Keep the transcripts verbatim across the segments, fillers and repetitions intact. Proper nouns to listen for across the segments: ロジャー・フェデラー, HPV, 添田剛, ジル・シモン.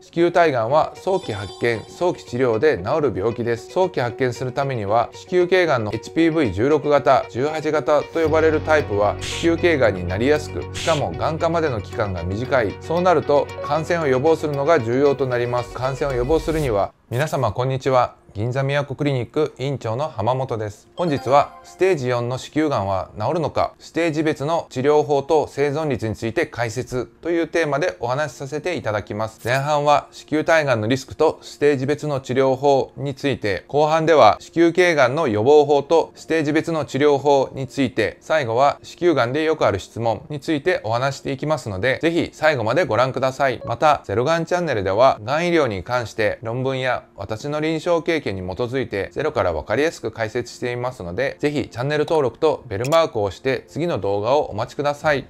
子宮体がんは早期発見、早期治療で治る病気です。早期発見するためには、子宮頸がんの エイチピーブイじゅうろく 型、じゅうはち型と呼ばれるタイプは子宮頸がんになりやすく、しかも眼科までの期間が短い。そうなると感染を予防するのが重要となります。感染を予防するには、皆様こんにちは。銀座みやこクリニック院長の浜本です。本日はステージよんの子宮がんは治るのか、ステージ別の治療法と生存率について解説というテーマでお話しさせていただきます。前半は子宮体がんのリスクとステージ別の治療法について、後半では子宮頸がんの予防法とステージ別の治療法について、最後は子宮がんでよくある質問についてお話していきますので、ぜひ最後までご覧ください。またゼロがんチャンネルでは、がん医療に関して論文や私の臨床経験に基づいてゼロから分かりやすく解説していますので、ぜひチャンネル登録とベルマークを押して次の動画をお待ちください。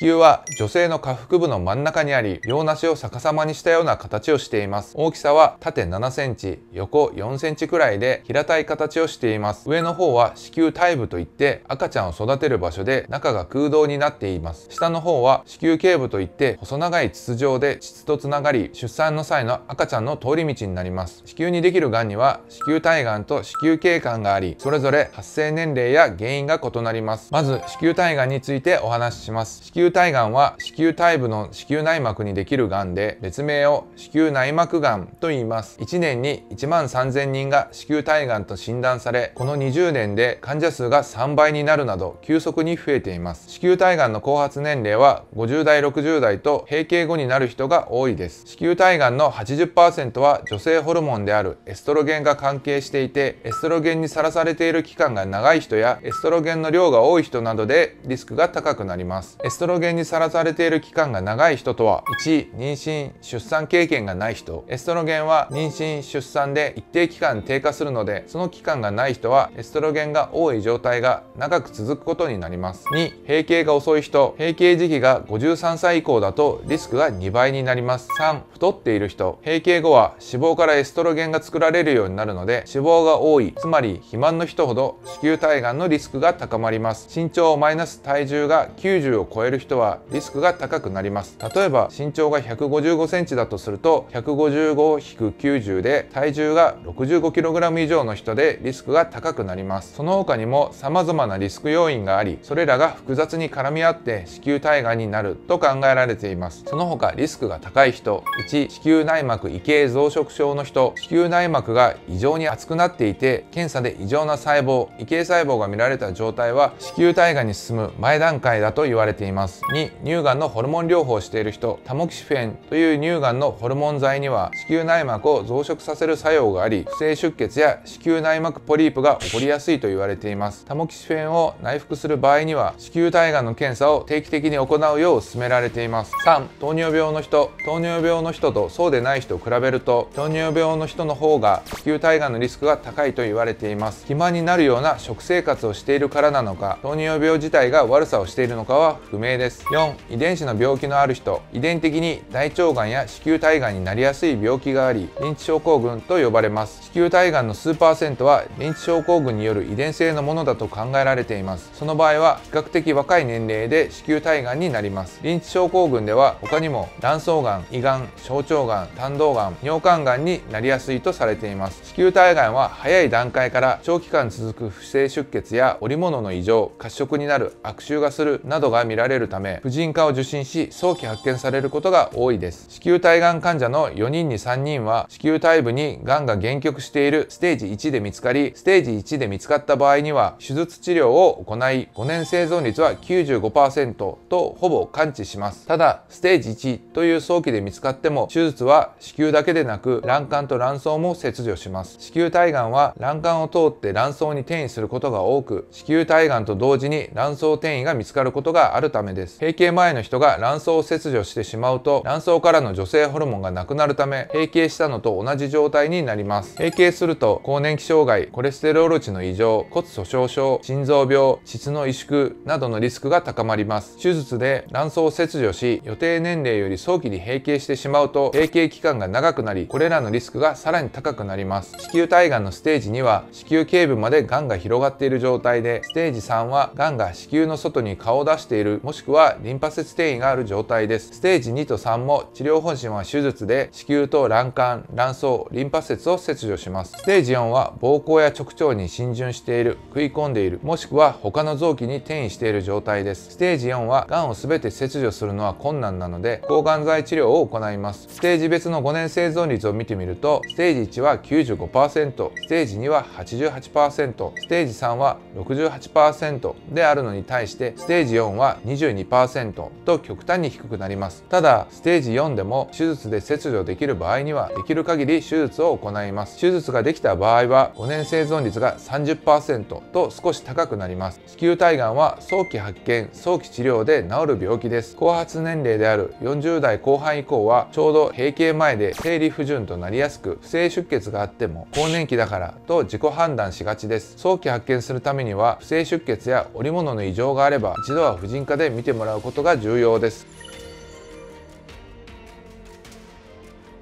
子宮は女性の下腹部の真ん中にあり、両なしを逆さまにしたような形をしています。大きさは縦ななセンチ、横よんセンチくらいで平たい形をしています。上の方は子宮体部といって赤ちゃんを育てる場所で、中が空洞になっています。下の方は子宮頸部といって細長い筒状で膣とつながり、出産の際の赤ちゃんの通り道になります。子宮にできるがんには子宮体がんと子宮頸がんがあり、それぞれ発生年齢や原因が異なります。まず子宮体がんについてお話しします。子宮体がんは子宮体部の子宮内膜にできるがんで、別名を子宮内膜がんと言います。いちねんにいちまんさんぜんにんが子宮体がんと診断され、このにじゅうねんで患者数がさんばいになるなど急速に増えています。子宮体がんの後発年齢はごじゅうだいろくじゅうだいと閉経後になる人が多いです。子宮体がんの はちじゅっパーセント は女性ホルモンであるエストロゲンが関係していて、エストロゲンにさらされている期間が長い人やエストロゲンの量が多い人などでリスクが高くなります。エストロゲンエストロゲンにさらされている期間が長い人とは、いち妊娠・出産経験がない人。エストロゲンは妊娠・出産で一定期間低下するので、その期間がない人はエストロゲンが多い状態が長く続くことになります。に閉経が遅い人。閉経時期がごじゅうさんさい以降だとリスクがにばいになります。さん太っている人。閉経後は脂肪からエストロゲンが作られるようになるので、脂肪が多い、つまり肥満の人ほど子宮体がんのリスクが高まります。身長マイナス体重がきゅうじゅうを超える人はリスクが高くなります。例えば身長がひゃくごじゅうごセンチだとすると、 ひゃくごじゅうごひくきゅうじゅう で体重が ろくじゅうごキログラム 以上の人でリスクが高くなります。その他にも様々なリスク要因があり、それらが複雑に絡み合って子宮体がんになると考えられています。その他リスクが高い人。いち子宮内膜異形増殖症の人。子宮内膜が異常に厚くなっていて、検査で異常な細胞、異形細胞が見られた状態は子宮体がんに進む前段階だと言われています。に乳がんのホルモン療法をしている人。タモキシフェンという乳がんのホルモン剤には子宮内膜を増殖させる作用があり、不正出血や子宮内膜ポリープが起こりやすいと言われています。タモキシフェンを内服する場合には子宮体がんの検査を定期的に行うよう勧められています。さん糖尿病の人。糖尿病の人とそうでない人を比べると、糖尿病の人の方が子宮体がんのリスクが高いと言われています。肥満になるような食生活をしているからなのか、糖尿病自体が悪さをしているのかは不明です。よん遺伝子の病気のある人。遺伝的に大腸がんや子宮体がんになりやすい病気があり、リンチ症候群と呼ばれます。子宮体がんの数パーセントはリンチ症候群による遺伝性のものだと考えられています。その場合は比較的若い年齢で子宮体がんになります。リンチ症候群では他にも卵巣がん、胃がん、小腸がん、胆道がん、尿管がんになりやすいとされています。子宮体がんは早い段階から長期間続く不正出血や織物の異常、褐色になる、悪臭がするなどが見られるため、婦人科を受診し早期発見されることが多いです。子宮体がん患者のよにんにさんにんは子宮体部にがんが限局しているステージいちで見つかり、ステージいちで見つかった場合には手術治療を行い、ごねん生存率は きゅうじゅうごパーセント とほぼ完治します。ただステージいちという早期で見つかっても、手術は子宮だけでなく卵管と卵巣も切除します。子宮体がんは卵管を通って卵巣に転移することが多く、子宮体がんと同時に卵巣転移が見つかることがあるためです。閉経前の人が卵巣を切除してしまうと、卵巣からの女性ホルモンがなくなるため、閉経したのと同じ状態になります。閉経すると更年期障害、コレステロール値の異常、骨粗鬆症、心臓病、膣の萎縮などのリスクが高まります。手術で卵巣を切除し、予定年齢より早期に閉経してしまうと閉経期間が長くなり、これらのリスクがさらに高くなります。子宮体がんのステージには子宮頸部までがんが広がっている状態で、ステージさんはがんが子宮の外に顔を出している、もしくはくはリンパ節転移がある状態です。ステージにとさんも治療方針は手術で子宮と卵管、卵巣、リンパ節を切除します。ステージよんは膀胱や直腸に浸潤している、食い込んでいる、もしくは他の臓器に転移している状態です。ステージよんはがんを全て切除するのは困難なので抗がん剤治療を行います。ステージ別のごねん生存率を見てみると、ステージいちは きゅうじゅうごパーセント、 ステージには はちじゅうはちパーセント、 ステージさんは ろくじゅうはちパーセント であるのに対して、ステージよんは にじゅうにパーセント と極端に低くなります。ただステージよんでも手術で切除できる場合にはできる限り手術を行います。手術ができた場合はごねん生存率が さんじゅっパーセント と少し高くなります。子宮体がんは早期発見、早期治療で治る病気です。後発年齢であるよんじゅうだいこう半以降はちょうど閉経前で生理不順となりやすく、不正出血があっても更年期だからと自己判断しがちです。早期発見するためには不正出血や織物の異常があれば一度は婦人科で診てもらうことが重要です。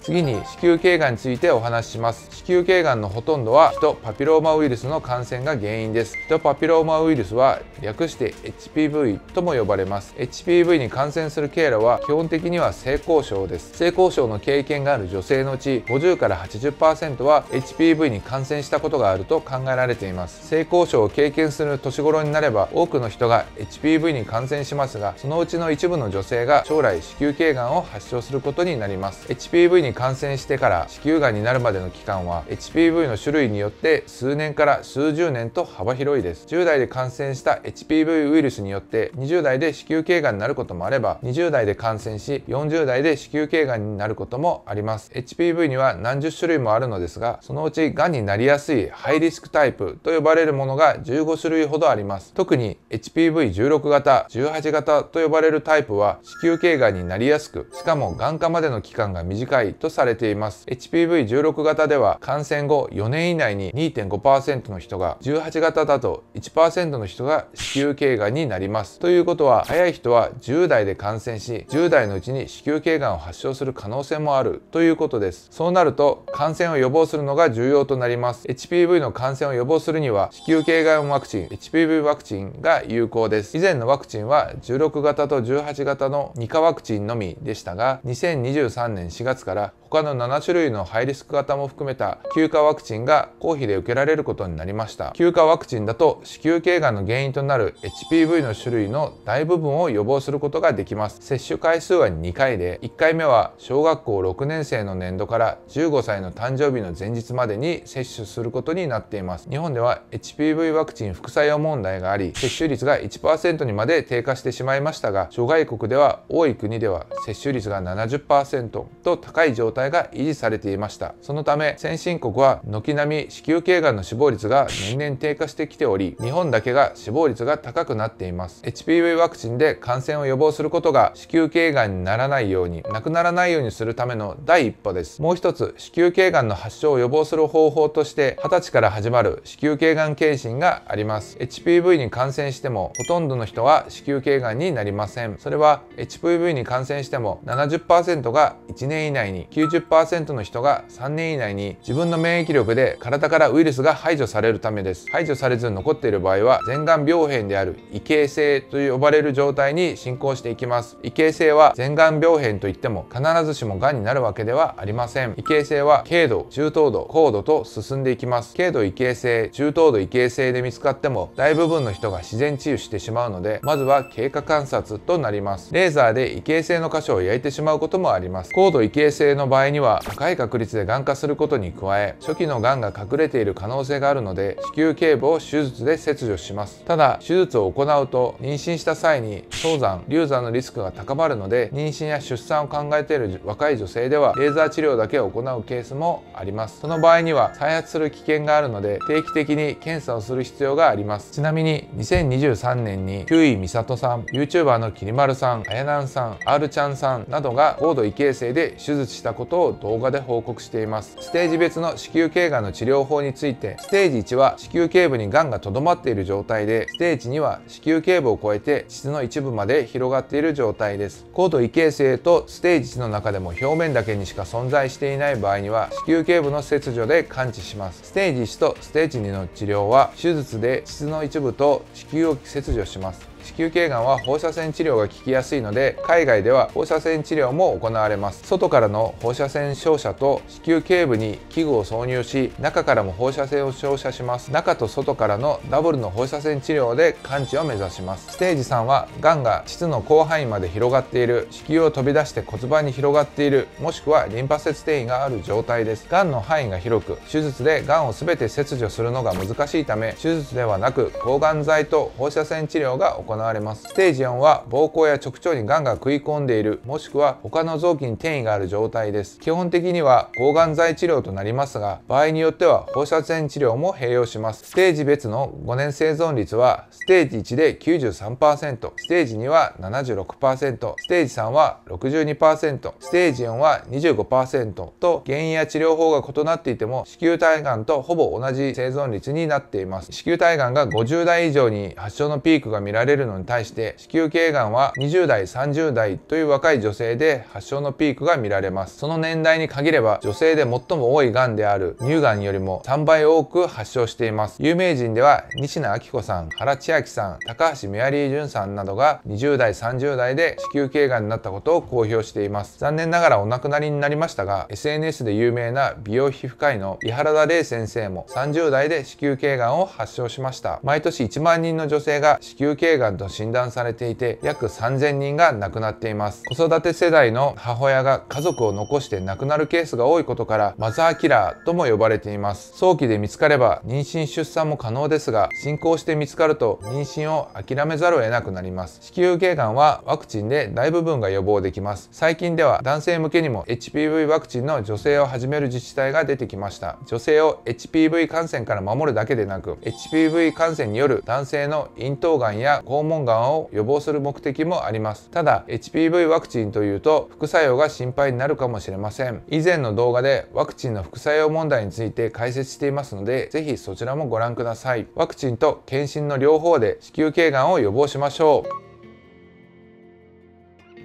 次に子宮頸がんについてお話しします。子宮頸がんのほとんどはヒトパピローマウイルスの感染が原因です。ヒトパピローマウイルスは略して エイチピーブイ とも呼ばれます。 エイチピーブイ に感染する経路は基本的には性交渉です。性交渉の経験がある女性のうち ごじゅうからはちじゅっパーセント は エイチピーブイ に感染したことがあると考えられています。性交渉を経験する年頃になれば多くの人が エイチピーブイ に感染しますが、そのうちの一部の女性が将来子宮頸がんを発症することになります。 エイチピーブイ に感染してから子宮がんになるまでの期間は エイチピーブイ の種類によって数年から数十年と幅広いです。じゅうだいで感染した エイチピーブイ ウイルスによってにじゅうだいで子宮頸がんになることもあれば、にじゅうだいで感染しよんじゅうだいで子宮頸がんになることもあります。 エイチピーブイ には何十種類もあるのですが、そのうちがんになりやすいハイリスクタイプと呼ばれるものがじゅうごしゅるいほどあります。特に エイチピーブイじゅうろく 型、じゅうはち型と呼ばれるタイプは子宮頸がんになりやすく、しかも眼科までの期間が短いとされています。 エイチピーブイじゅうろく 型では感染後よねん以内に にてんごパーセント の人が、じゅうはち型だと いちパーセント の人が子宮頸がんになります。ということは早い人はじゅうだいで感染しじゅうだいのうちに子宮頸がんを発症する可能性もあるということです。そうなると感染を予防するのが重要となります。 エイチピーブイ の感染を予防するには子宮頸がんワクチン エイチピーブイ ワクチンが有効です。以前のワクチンはじゅうろく型とじゅうはち型のに価ワクチンのみでしたが、にせんにじゅうさんねんしがつから他のなな種類のハイリスク型も含めたきゅう価ワクチンが公費で受けられることになりました。きゅう価ワクチンだと子宮頸がんの原因となる エイチピーブイ の種類の大部分を予防することができます。接種回数はにかいで、いっかいめは小学校ろくねん生の年度からじゅうごさいの誕生日の前日までに接種することになっています。日本では エイチピーブイ ワクチン副作用問題があり、接種率が いちパーセント にまで低下してしまいましたが、諸外国では多い国では接種率が ななじゅっパーセント と高い状態が維持されていました。そのため先進国は軒並み子宮頸がんの死亡率が年々低下してきており、日本だけが死亡率が高くなっています。 エイチピーブイ ワクチンで感染を予防することが子宮頸がんにならないように、なくならないようにするための第一歩です。もう一つ、子宮頸がんの発症を予防する方法としてはたちから始まる子宮頸がん検診があります。 エイチピーブイ に感染してもほとんどの人は子宮頸がんになりません。それは エイチピーブイ に感染しても ななじゅっパーセント がいちねん以内に、きゅうじゅっパーセント の人がさんねん以内に自分の免疫力で体からウイルスが排除されるためです。排除されず残っている場合は前がん病変である異形性と呼ばれる状態に進行していきます。異形性は前がん病変といっても必ずしもがんになるわけではありません。異形性は軽度、中等度、高度と進んでいきます。軽度異形性、中等度異形性で見つかっても大部分の人が自然治癒してしまうので、まずは経過観察となります。レーザーで異形性の箇所を焼いてしまうこともあります。高度異形性の場合には高い確率でがん化することに加え、初期のがんが隠れている可能性があるので子宮頸部を手術で切除します。ただ手術を行うと妊娠した際に早産、流産のリスクが高まるので、妊娠や出産を考えている若い女性ではレーザー治療だけを行うケースもあります。その場合には再発する危険があるので定期的に検査をする必要があります。ちなみににせんにじゅうさんねんに休井美里さん、 ユーチューバー のきりまるさん、あやなんさん、Rちゃんさんなどが高度異形成で手術したことを動画で報告しています。ステージ別の子宮頸がんの治療法について、ステージいちは子宮頸部にがんがとどまっている状態で、ステージには子宮頸部を超えて膣の一部まで広がっている状態です。高度異形成とステージいちの中でも表面だけにしか存在していない場合には子宮頸部の切除で完治します。ステージいちとステージにの治療は手術で膣の一部と子宮を切除します。子宮頸がんは放射線治療が効きやすいので、海外では放射線治療も行われます。外からの放射線照射と子宮頸部に器具を挿入し、中からも放射線を照射します。中と外からのダブルの放射線治療で完治を目指します。ステージさんは、がんが膣の広範囲まで広がっている、子宮を飛び出して骨盤に広がっている、もしくはリンパ節転移がある状態です。がんの範囲が広く、手術でがんを全て切除するのが難しいため、手術ではなく抗がん剤と放射線治療が行われます。ステージよんは、膀胱や直腸にがんが食い込んでいる、もしくは他の臓器に転移がある状態です。基本的には抗がん剤治療となりますが、場合によっては放射線治療も併用します。ステージ別のごねん生存率は、ステージいちで きゅうじゅうさんパーセント、 ステージには ななじゅうろくパーセント、 ステージさんは ろくじゅうにパーセント、 ステージよんは にじゅうごパーセント と、原因や治療法が異なっていても子宮体がんとほぼ同じ生存率になっています。子宮体がんがごじゅうだい以上に発症のピークが見られるのに対して、子宮頸がんはにじゅうだいさんじゅうだいという若い女性で発症のピークが見られます。その年代に限れば、女性で最も多いがんである乳がんよりもさんばい多く発症しています。有名人では西名明子さん、原千明さん、高橋メアリージュンさんなどがにじゅうだいさんじゅうだいで子宮頸がんになったことを公表しています。残念ながらお亡くなりになりましたが、 エスエヌエス で有名な美容皮膚科医の井原田玲先生もさんじゅうだいで子宮頸がんを発症しました。毎年いちまんにんの女性が子宮頸がんと診断されていて、約さんぜんにんが亡くなっています。子育て世代の母親が家族を残して亡くなるケースが多いことから、マザーキラーとも呼ばれています。早期で見つかれば妊娠出産も可能ですが、進行して見つかると妊娠を諦めざるを得なくなります。子宮頸がんはワクチンで大部分が予防できます。最近では男性向けにも エイチピーブイ ワクチンの助成を始める自治体が出てきました。女性を エイチピーブイ 感染から守るだけでなく、 エイチピーブイ 感染による男性の咽頭がんや肛門がんを予防する目的もあります。ただ エイチピーブイ ワクチンというと副作用が心配になるかもしれません。以前の動画でワクチンの副作用問題について解説していますので、ぜひそちらもご覧ください。ワクチンと検診の両方で子宮頸がんを予防しましょう。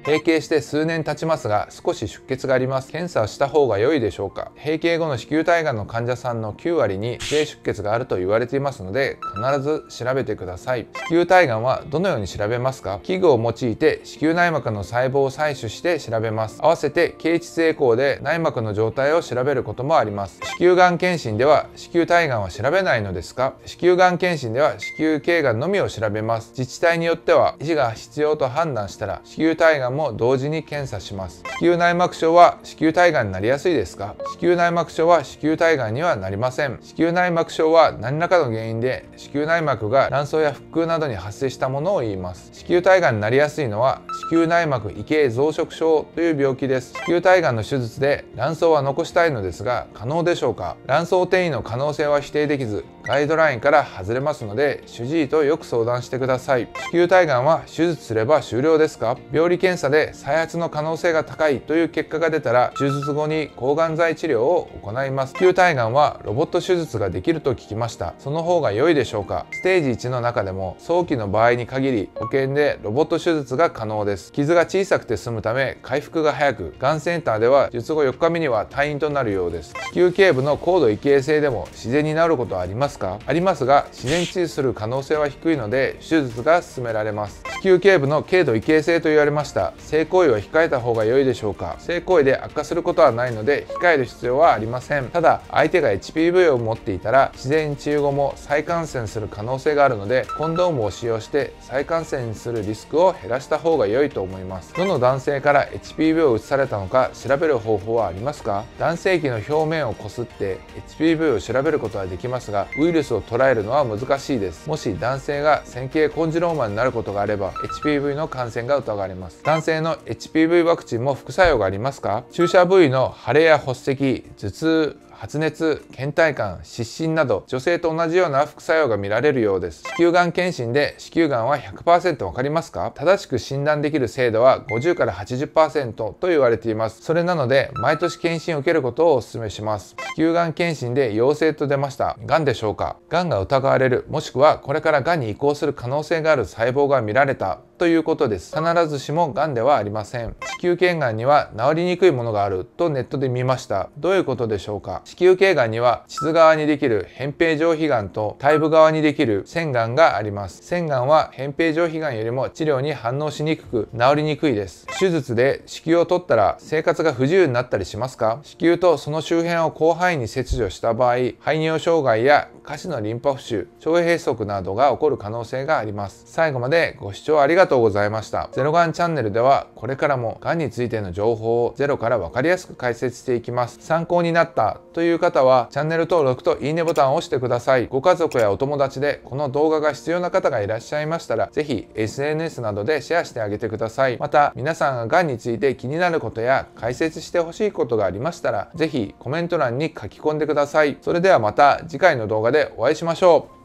閉経して数年経ちますが、少し出血があります。検査した方が良いでしょうか。閉経後の子宮体がんの患者さんのきゅうわりに低出血があると言われていますので、必ず調べてください。子宮体がんはどのように調べますか。器具を用いて子宮内膜の細胞を採取して調べます。合わせて経腟エコーで内膜の状態を調べることもあります。子宮がん検診では子宮体がんは調べないのですか。子宮がん検診では子宮頸がんのみを調べます。自治体によっては医師が必要と判断したら子宮体がんも同時に検査します。子宮内膜症は子宮体がんになりやすいですか。子宮内膜症は子宮体がんにはなりません。子宮内膜症は何らかの原因で子宮内膜が卵巣や腹腔などに発生したものを言います。子宮体がんになりやすいのは子宮内膜異形増殖症という病気です。子宮体がんの手術で卵巣は残したいのですが、可能でしょうか。卵巣転移の可能性は否定できず、ガイドラインから外れますので、主治医とよく相談してください。子宮体がんは手術すれば終了ですか。病理検査で再発の可能性が高いという結果が出たら、手術後に抗がん剤治療を行います。子宮体がんはロボット手術ができると聞きました。その方が良いでしょうか。ステージいちの中でも早期の場合に限り、保険でロボット手術が可能です。傷が小さくて済むため回復が早く、がんセンターでは術後よっかめには退院となるようです。子宮頸部の高度異形性でも自然に治ることはありますか。ありますが、自然治癒する可能性は低いので手術が勧められます。子宮頸部の軽度異形性と言われました。性行為は控えた方が良いでしょうか。性行為で悪化することはないので控える必要はありません。ただ相手が エイチピーブイ を持っていたら、自然治癒後も再感染する可能性があるので、コンドームを使用して再感染するリスクを減らした方が良いと思います。どの男性から エイチピーブイ を移されたのか調べる方法はありますか。男性器の表面をこすって エイチピーブイ を調べることはできますが、ウイルスを捉えるのは難しいです。もし男性が線形コンジローマになることがあれば エイチピーブイ の感染が疑われます。男性の エイチピーブイ ワクチンも副作用がありますか。注射部位の腫れや発石、頭痛、発熱、倦怠感、湿疹など、女性と同じような副作用が見られるようです。子宮がん検診で子宮がんは ひゃくパーセント わかりますか？正しく診断できる精度は ごじゅうからはちじゅうパーセント と言われています。それなので、毎年検診を受けることをお勧めします。子宮がん検診で陽性と出ました。がんでしょうか？がんが疑われる、もしくはこれからがんに移行する可能性がある細胞が見られた。ということです。必ずしもがんではありません。子宮頸がんには治りにくいものがあるとネットで見ました。どういうことでしょうか。子宮頸がんには腟側にできる扁平上皮がんと胎部側にできる腺がんがあります。腺がんは扁平上皮がんよりも治療に反応しにくく治りにくいです。手術で子宮を取ったら生活が不自由になったりしますか。子宮とその周辺を広範囲に切除した場合、排尿障害や下肢のリンパ浮腫、腸閉塞などが起こる可能性があります。最後までご視聴ありがとうございました。ゼロがんチャンネルではこれからもがんについての情報をゼロから分かりやすく解説していきます。参考になったという方はチャンネル登録といいねボタンを押してください。ご家族やお友達でこの動画が必要な方がいらっしゃいましたら、是非 エスエヌエス などでシェアしてあげてください。また皆さんががんについて気になることや解説してほしいことがありましたら、是非コメント欄に書き込んでください。それではまた次回の動画でお会いしましょう。